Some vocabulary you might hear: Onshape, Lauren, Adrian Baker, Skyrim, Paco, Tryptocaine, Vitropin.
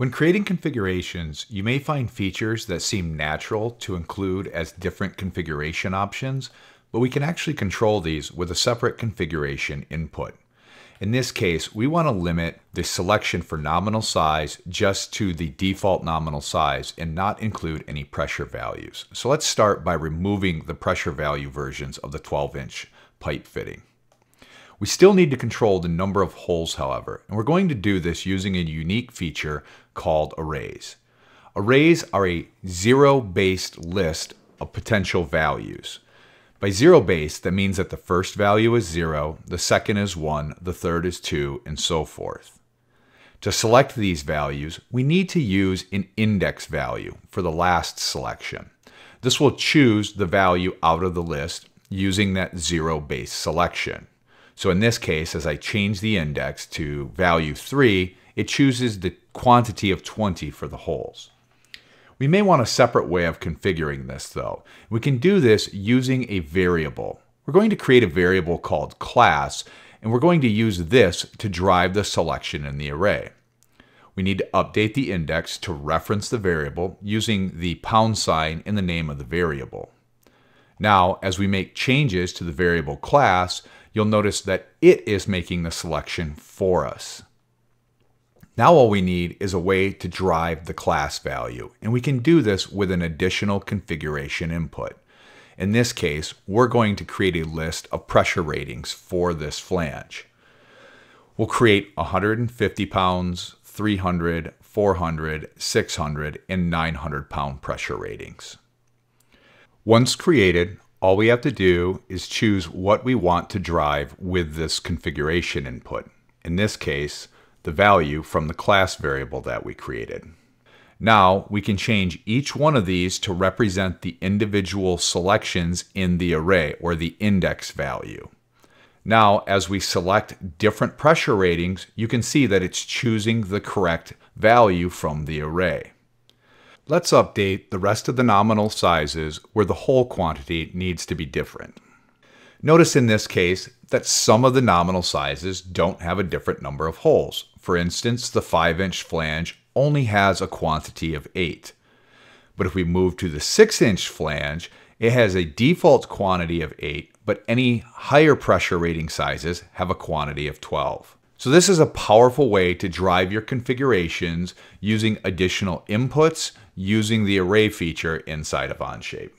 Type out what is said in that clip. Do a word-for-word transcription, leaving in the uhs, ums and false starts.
When creating configurations, you may find features that seem natural to include as different configuration options, but we can actually control these with a separate configuration input. In this case, we want to limit the selection for nominal size just to the default nominal size and not include any pressure values. So let's start by removing the pressure value versions of the twelve inch pipe fitting. We still need to control the number of holes, however, and we're going to do this using a unique feature called arrays. Arrays are a zero-based list of potential values. By zero-based, that means that the first value is zero, the second is one, the third is two, and so forth. To select these values, we need to use an index value for the last selection. This will choose the value out of the list using that zero-based selection. So in this case, as I change the index to value three, it chooses the quantity of twenty for the holes. We may want a separate way of configuring this though. We can do this using a variable. We're going to create a variable called class, and we're going to use this to drive the selection in the array. We need to update the index to reference the variable using the pound sign in the name of the variable. Now, as we make changes to the variable class, you'll notice that it is making the selection for us. Now all we need is a way to drive the class value, and we can do this with an additional configuration input. In this case, we're going to create a list of pressure ratings for this flange. We'll create one hundred fifty pounds, three hundred, four hundred, six hundred, and nine hundred pound pressure ratings. Once created, all we have to do is choose what we want to drive with this configuration input. In this case, the value from the class variable that we created. Now we can change each one of these to represent the individual selections in the array or the index value. Now, as we select different pressure ratings, you can see that it's choosing the correct value from the array. Let's update the rest of the nominal sizes where the hole quantity needs to be different. Notice in this case that some of the nominal sizes don't have a different number of holes. For instance, the five inch flange only has a quantity of eight. But if we move to the six inch flange, it has a default quantity of eight, but any higher pressure rating sizes have a quantity of twelve. So this is a powerful way to drive your configurations using additional inputs using the array feature inside of Onshape.